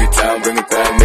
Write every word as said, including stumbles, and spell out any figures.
every time, bring it down.